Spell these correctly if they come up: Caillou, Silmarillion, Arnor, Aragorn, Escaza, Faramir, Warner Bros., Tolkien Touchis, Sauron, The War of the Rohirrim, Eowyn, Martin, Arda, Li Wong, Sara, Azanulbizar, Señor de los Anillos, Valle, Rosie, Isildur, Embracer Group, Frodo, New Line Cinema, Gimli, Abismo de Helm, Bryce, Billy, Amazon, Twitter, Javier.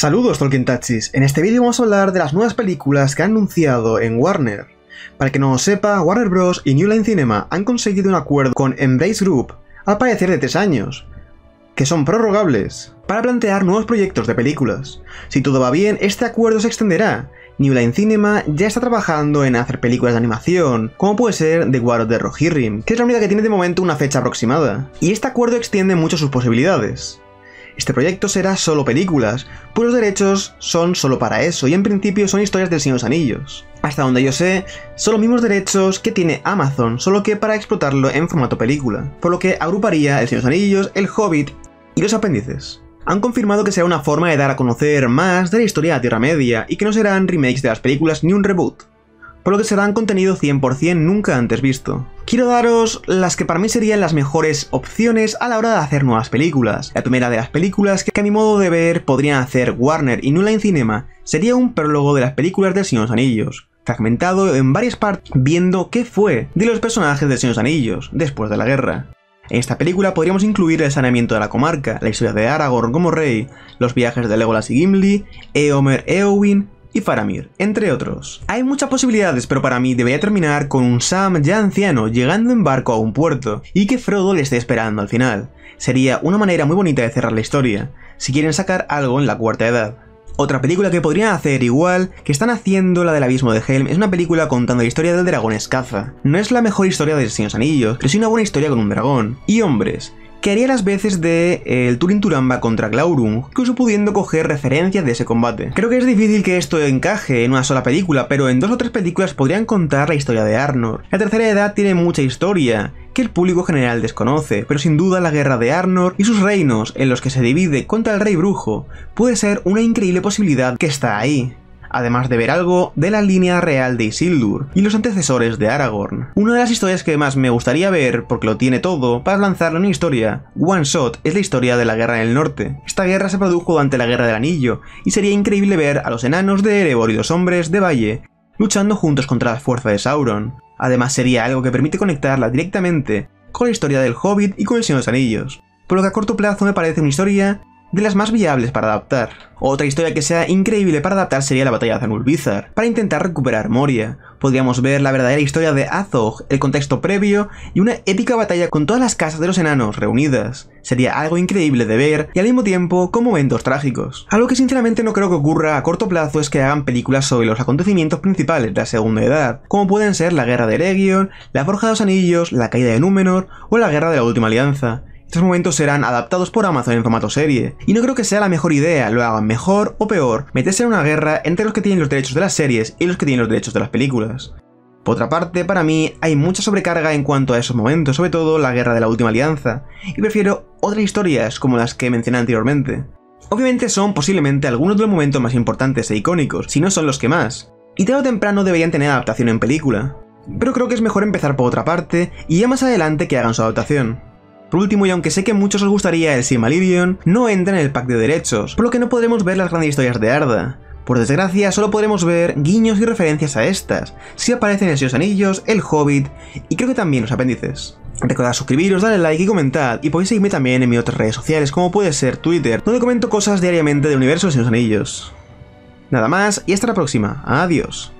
Saludos Tolkien Touchis, en este vídeo vamos a hablar de las nuevas películas que han anunciado en Warner. Para que no lo sepa, Warner Bros. Y New Line Cinema han conseguido un acuerdo con Embracer Group, al parecer de 3 años, que son prorrogables, para plantear nuevos proyectos de películas. Si todo va bien, este acuerdo se extenderá. New Line Cinema ya está trabajando en hacer películas de animación, como puede ser The War of the Rohirrim, que es la única que tiene de momento una fecha aproximada, y este acuerdo extiende mucho sus posibilidades. Este proyecto será solo películas, pues los derechos son solo para eso y en principio son historias del Señor de los Anillos. Hasta donde yo sé, son los mismos derechos que tiene Amazon, solo que para explotarlo en formato película, por lo que agruparía El Señor de los Anillos, El Hobbit y los apéndices. Han confirmado que será una forma de dar a conocer más de la historia de la Tierra Media y que no serán remakes de las películas ni un reboot, por lo que serán contenido 100% nunca antes visto. Quiero daros las que para mí serían las mejores opciones a la hora de hacer nuevas películas. La primera de las películas que a mi modo de ver podrían hacer Warner y New Line Cinema sería un prólogo de las películas del Señor de los Anillos, fragmentado en varias partes viendo qué fue de los personajes del Señor de los Anillos después de la guerra. En esta película podríamos incluir el saneamiento de la comarca, la historia de Aragorn como rey, los viajes de Legolas y Gimli, Eomer, Eowyn y Faramir, entre otros. Hay muchas posibilidades, pero para mí debería terminar con un Sam ya anciano llegando en barco a un puerto y que Frodo le esté esperando al final. Sería una manera muy bonita de cerrar la historia, si quieren sacar algo en la cuarta edad. Otra película que podrían hacer igual, que están haciendo la del Abismo de Helm, es una película contando la historia del dragón Escaza. No es la mejor historia de Señor de los Anillos, pero sí una buena historia con un dragón y hombres, que haría las veces de el Turin Turambar contra Glaurung, incluso pudiendo coger referencias de ese combate. Creo que es difícil que esto encaje en una sola película, pero en 2 o 3 películas podrían contar la historia de Arnor. La tercera edad tiene mucha historia que el público general desconoce, pero sin duda la guerra de Arnor y sus reinos en los que se divide contra el rey brujo puede ser una increíble posibilidad que está ahí. Además de ver algo de la línea real de Isildur y los antecesores de Aragorn. Una de las historias que más me gustaría ver, porque lo tiene todo, para lanzarlo en una historia one shot, es la historia de la Guerra del Norte. Esta guerra se produjo durante la Guerra del Anillo, y sería increíble ver a los enanos de Erebor y los hombres de Valle luchando juntos contra la fuerza de Sauron. Además sería algo que permite conectarla directamente con la historia del Hobbit y con el Señor de los Anillos, por lo que a corto plazo me parece una historia de las más viables para adaptar. Otra historia que sea increíble para adaptar sería la batalla de Azanulbizar, para intentar recuperar Moria. Podríamos ver la verdadera historia de Azog, el contexto previo y una épica batalla con todas las casas de los enanos reunidas. Sería algo increíble de ver y al mismo tiempo con momentos trágicos. Algo que sinceramente no creo que ocurra a corto plazo es que hagan películas sobre los acontecimientos principales de la Segunda Edad, como pueden ser la Guerra de Eregion, la Forja de los Anillos, la Caída de Númenor o la Guerra de la Última Alianza. Estos momentos serán adaptados por Amazon en formato serie, y no creo que sea la mejor idea, lo hagan mejor o peor, meterse en una guerra entre los que tienen los derechos de las series y los que tienen los derechos de las películas. Por otra parte, para mí, hay mucha sobrecarga en cuanto a esos momentos, sobre todo la guerra de la última alianza, y prefiero otras historias como las que mencioné anteriormente. Obviamente son posiblemente algunos de los momentos más importantes e icónicos, si no son los que más, y tarde o temprano deberían tener adaptación en película. Pero creo que es mejor empezar por otra parte, y ya más adelante que hagan su adaptación. Por último, y aunque sé que a muchos os gustaría el Silmarillion, no entra en el pack de derechos, por lo que no podremos ver las grandes historias de Arda. Por desgracia, solo podremos ver guiños y referencias a estas, si aparecen El Señor de los Anillos, El Hobbit y creo que también los apéndices. Recordad suscribiros, darle like y comentad, y podéis seguirme también en mis otras redes sociales como puede ser Twitter, donde comento cosas diariamente del universo del Señor de los Anillos. Nada más, y hasta la próxima. Adiós.